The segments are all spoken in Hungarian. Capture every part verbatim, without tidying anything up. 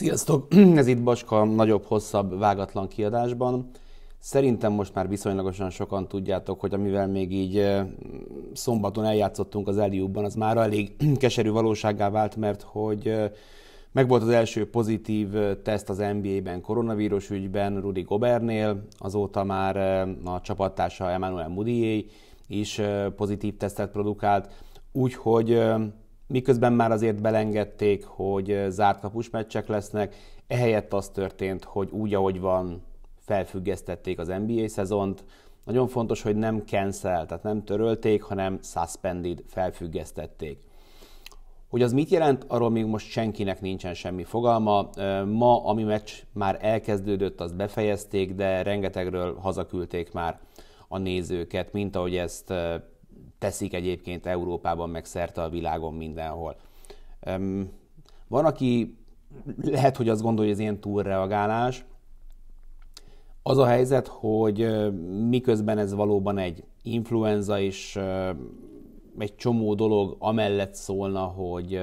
Sziasztok! Ez itt Bazska nagyobb, hosszabb, vágatlan kiadásban. Szerintem most már viszonylagosan sokan tudjátok, hogy amivel még így szombaton eljátszottunk az Eliubban, az már elég keserű valósággá vált, mert hogy megvolt az első pozitív teszt az en bé á-ben koronavírus ügyben Rudy Gobernél, azóta már a csapattársa Emmanuel Mudiéi is pozitív tesztet produkált, úgyhogy miközben már azért belengedték, hogy zárt kapus meccsek lesznek, ehelyett az történt, hogy úgy, ahogy van, felfüggesztették az en bé á szezont. Nagyon fontos, hogy nem cancel, tehát nem törölték, hanem suspended, felfüggesztették. Hogy az mit jelent, arról még most senkinek nincsen semmi fogalma. Ma, ami meccs már elkezdődött, azt befejezték, de rengetegről hazaküldték már a nézőket, mint ahogy ezt teszik egyébként Európában, meg szerte a világon mindenhol. Van, aki lehet, hogy azt gondolja, hogy ez ilyen túlreagálás. Az a helyzet, hogy miközben ez valóban egy influenza is, egy csomó dolog amellett szólna, hogy,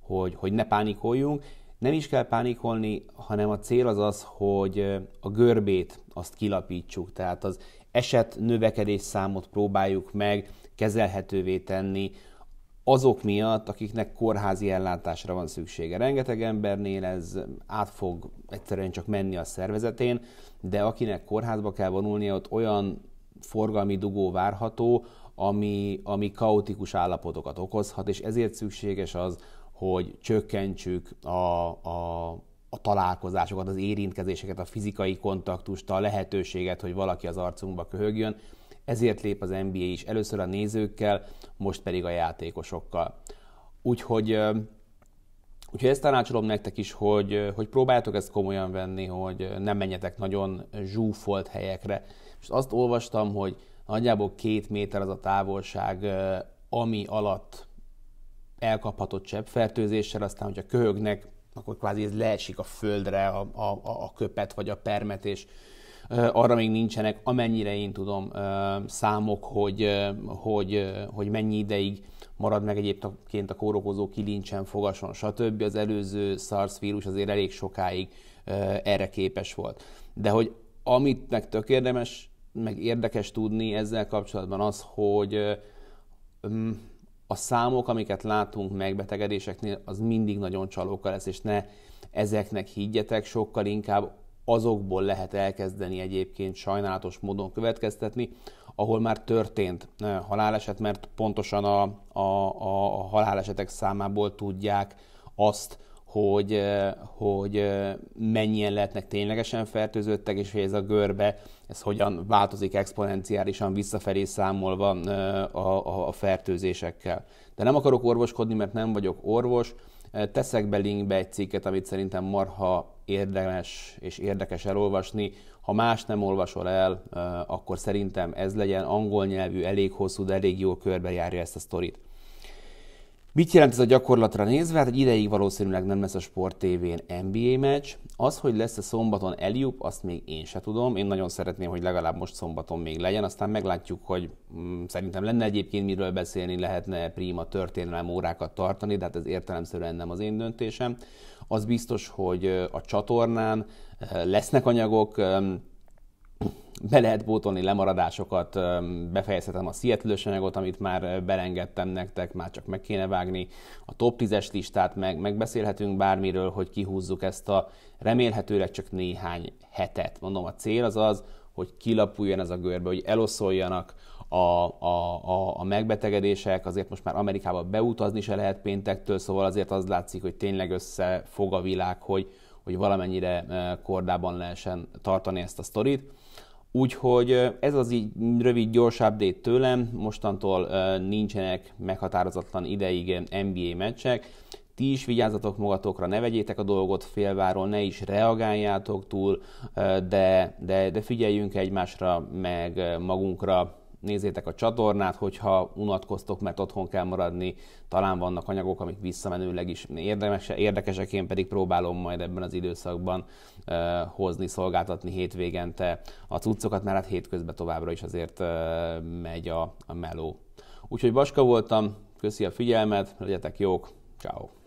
hogy, hogy ne pánikoljunk. Nem is kell pánikolni, hanem a cél az az, hogy a görbét azt kilapítsuk, tehát az eset növekedés számot próbáljuk meg kezelhetővé tenni azok miatt, akiknek kórházi ellátásra van szüksége. Rengeteg embernél ez át fog egyszerűen csak menni a szervezetén, de akinek kórházba kell vonulnia, ott olyan forgalmi dugó várható, ami, ami kaotikus állapotokat okozhat, és ezért szükséges az, hogy csökkentsük a, a, a találkozásokat, az érintkezéseket, a fizikai kontaktust, a lehetőséget, hogy valaki az arcunkba köhögjön. Ezért lép az en bé á is, először a nézőkkel, most pedig a játékosokkal. Úgyhogy, úgyhogy ezt tanácsolom nektek is, hogy, hogy próbáljátok ezt komolyan venni, hogy nem menjetek nagyon zsúfolt helyekre. És azt olvastam, hogy nagyjából két méter az a távolság, ami alatt elkaphatott cseppfertőzéssel, aztán, hogyha köhögnek, akkor kvázi ez leesik a földre a, a, a köpet vagy a permet, és arra még nincsenek, amennyire én tudom, számok, hogy, hogy, hogy mennyi ideig marad meg egyébként a kórokozó kilincsen, fogason, stb. Az előző SARS vírus azért elég sokáig erre képes volt. De hogy amit meg tök érdemes, meg érdekes tudni ezzel kapcsolatban az, hogy a számok, amiket látunk megbetegedéseknél, az mindig nagyon csalóka lesz, és ne ezeknek higgyetek, sokkal inkább azokból lehet elkezdeni egyébként sajnálatos módon következtetni, ahol már történt haláleset, mert pontosan a, a, a halálesetek számából tudják azt, hogy, hogy mennyien lehetnek ténylegesen fertőzöttek, és hogy ez a görbe, ez hogyan változik exponenciálisan visszafelé számolva a, a, a fertőzésekkel. De nem akarok orvoskodni, mert nem vagyok orvos. Teszek be linkbe egy cikket, amit szerintem marha érdemes és érdekes elolvasni. Ha más nem olvasol el, akkor szerintem ez legyen, angol nyelvű, elég hosszú, de elég jól körbejárja ezt a sztorit. Mit jelent ez a gyakorlatra nézve? Hát egy ideig valószínűleg nem lesz a Sport té vén en bé á meccs. Az, hogy lesz a szombaton Eliup, azt még én se tudom. Én nagyon szeretném, hogy legalább most szombaton még legyen. Aztán meglátjuk, hogy mm, szerintem lenne egyébként miről beszélni, lehetne prima történelem órákat tartani, de hát ez értelemszerűen nem az én döntésem. Az biztos, hogy a csatornán lesznek anyagok, be lehet pótolni lemaradásokat, befejezhetem a Seattle-ös anyagot, amit már belengedtem nektek, már csak meg kéne vágni a top tízes listát, meg, megbeszélhetünk bármiről, hogy kihúzzuk ezt a remélhetőleg csak néhány hetet. Mondom, a cél az az, hogy kilapuljon ez a görbe, hogy eloszoljanak a, a, a, a megbetegedések, azért most már Amerikába beutazni se lehet péntektől, szóval azért az látszik, hogy tényleg összefog a világ, hogy, hogy valamennyire kordában lehessen tartani ezt a sztorit. Úgyhogy ez az így rövid, gyors update tőlem, mostantól nincsenek meghatározatlan ideig en bé á meccsek. Ti is vigyázzatok magatokra, ne vegyétek a dolgot félváról, ne is reagáljátok túl, de, de, de figyeljünk egymásra, meg magunkra, nézzétek a csatornát, hogyha unatkoztok, mert otthon kell maradni, talán vannak anyagok, amik visszamenőleg is érdekesek, én pedig próbálom majd ebben az időszakban uh, hozni, szolgáltatni hétvégente a cuccokat, mert hát hétközben továbbra is azért uh, megy a, a meló. Úgyhogy Bazska voltam, köszi a figyelmet, legyetek jók, ciao.